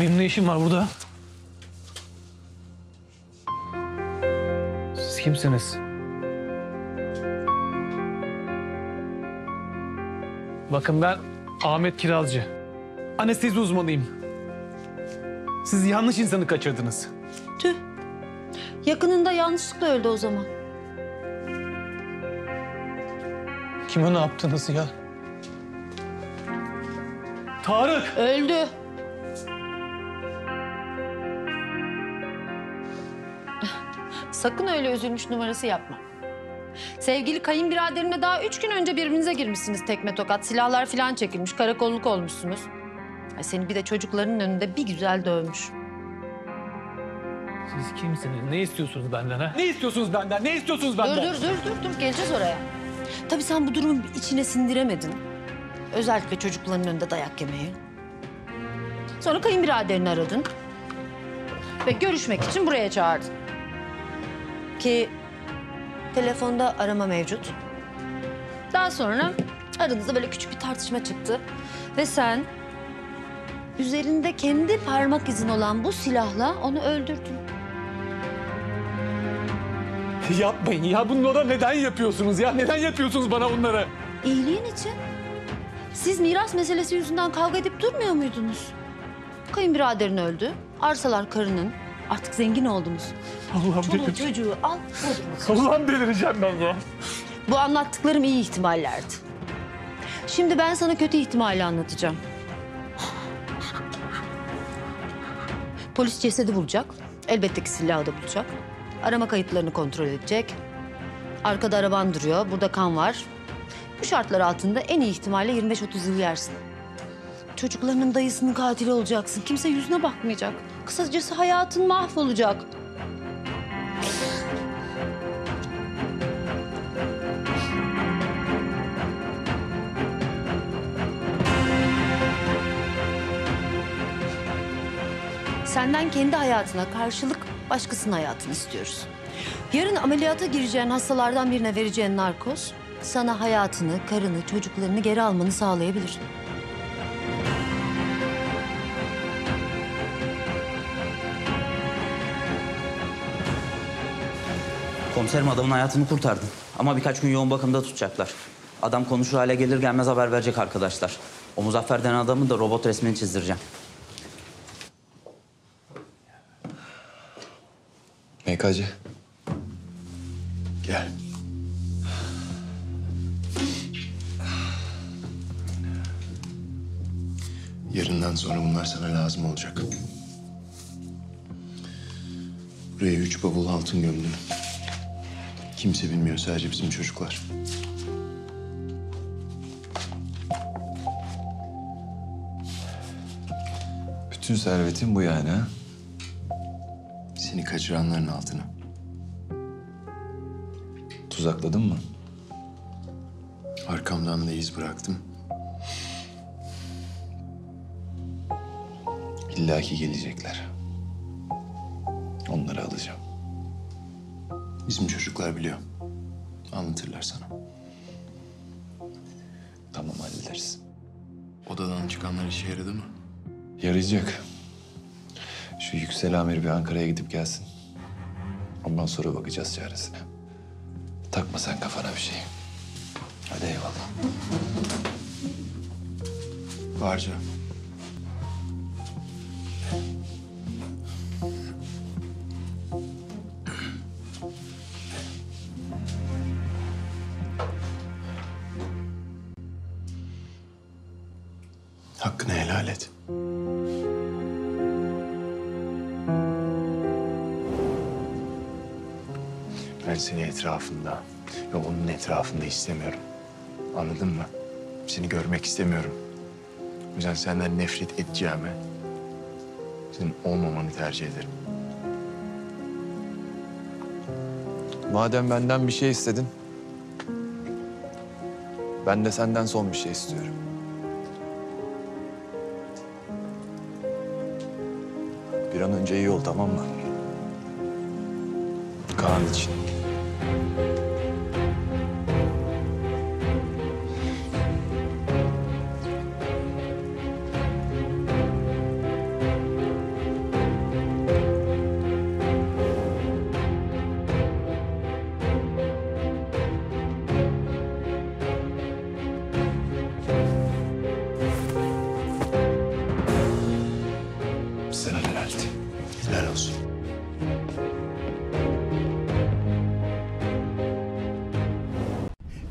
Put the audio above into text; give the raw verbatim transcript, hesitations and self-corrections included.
Benim ne işim var burada? Siz kimsiniz? Bakın ben Ahmet Kirazcı. Anestezi uzmanıyım. Siz yanlış insanı kaçırdınız. Tüh. Yakınında yanlışlıkla öldü o zaman. Kime ne yaptınız ya? Tarık! Öldü. Sakın öyle üzülmüş numarası yapma. Sevgili kayınbiraderimle daha üç gün önce birbirinize girmişsiniz tekme tokat. Silahlar falan çekilmiş, karakolluk olmuşsunuz. Ay seni bir de çocukların önünde bir güzel dövmüş. Siz kimsiniz? Ne istiyorsunuz benden ha? Ne istiyorsunuz benden? Ne istiyorsunuz benden? Dur, dur, dur, dur, dur. Geleceğiz oraya. Tabii sen bu durumun içine sindiremedin. Özellikle çocukların önünde dayak yemeyi. Sonra kayınbiraderini aradın. Ve görüşmek için buraya çağırdın. Ki telefonda arama mevcut. Daha sonra aranızda böyle küçük bir tartışma çıktı. Ve sen üzerinde kendi parmak izin olan bu silahla onu öldürdün. Yapmayın ya. Bunlara neden yapıyorsunuz ya? Neden yapıyorsunuz bana bunları? İyiliğin için. Siz miras meselesi yüzünden kavga edip durmuyor muydunuz? Kayınbiraderin öldü. Arsalar karının. Artık zengin oldunuz. Allah'ım delireceğim. Çocuğu al. Allah'ım delireceğim ben ya. Bu anlattıklarım iyi ihtimallerdi. Şimdi ben sana kötü ihtimali anlatacağım. Polis cesedi bulacak. Elbette ki silahı da bulacak. Arama kayıtlarını kontrol edecek. Arkada araban duruyor. Burada kan var. Bu şartlar altında en iyi ihtimalle yirmi beş otuz yıl yersin. Çocuklarının dayısının katili olacaksın. Kimse yüzüne bakmayacak. Kısacası hayatın mahvolacak. Senden kendi hayatına karşılık başkasının hayatını istiyoruz. Yarın ameliyata gireceğin hastalardan birine vereceğin narkoz sana hayatını, karını, çocuklarını geri almanı sağlayabilir. Komiserim adamın hayatını kurtardın. Ama birkaç gün yoğun bakımda tutacaklar. Adam konuşur hale gelir gelmez haber verecek arkadaşlar. O Muzaffer denen adamın da robot resmini çizdireceğim. M K'cı. Gel. Yarından sonra bunlar sana lazım olacak. Buraya üç bavul altın gömdüm. Kimse bilmiyor, sadece bizim çocuklar. Bütün servetin bu yani ha? Seni kaçıranların altına. Tuzakladın mı? Arkamdan da iz bıraktım. İlla ki gelecekler. Onları alacağım. Bizim çocuklar biliyor. Anlatırlar sana. Tamam, hallederiz. Odadan çıkanlar işe yaradı mı? Yarayacak. Şu Yüksel amir bir Ankara'ya gidip gelsin. Ondan sonra bakacağız çaresine. Takma sen kafana bir şey. Hadi eyvallah. Barca. Hakkını helal et. Ben seni etrafında ve onun etrafında istemiyorum. Anladın mı? Seni görmek istemiyorum. O yüzden senden nefret edeceğime senin olmamanı tercih ederim. Madem benden bir şey istedin, ben de senden son bir şey istiyorum. Bir an önce iyi ol, tamam mı? Kaan için.